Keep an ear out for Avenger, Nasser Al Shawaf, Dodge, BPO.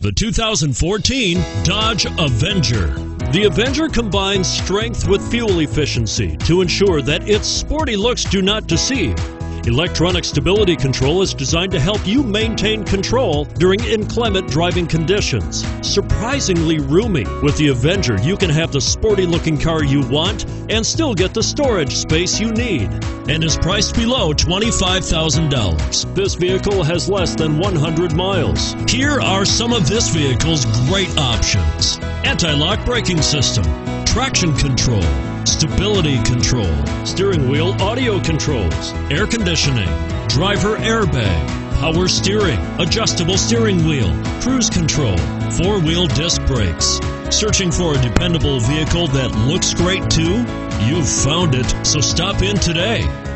The 2014 Dodge Avenger. The Avenger combines strength with fuel efficiency to ensure that its sporty looks do not deceive. Electronic stability control is designed to help you maintain control during inclement driving conditions. Surprisingly roomy, with the Avenger you can have the sporty looking car you want and still get the storage space you need, and is priced below $25,000. This vehicle has less than 100 miles. Here are some of this vehicle's great options: anti-lock braking system, traction control, stability control, steering wheel audio controls, air conditioning, driver airbag, power steering, adjustable steering wheel, cruise control, four-wheel disc brakes. Searching for a dependable vehicle that looks great too? You've found it, so stop in today.